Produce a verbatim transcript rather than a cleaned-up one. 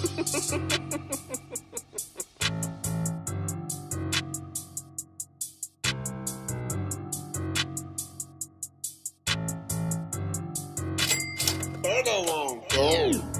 I don't want to go.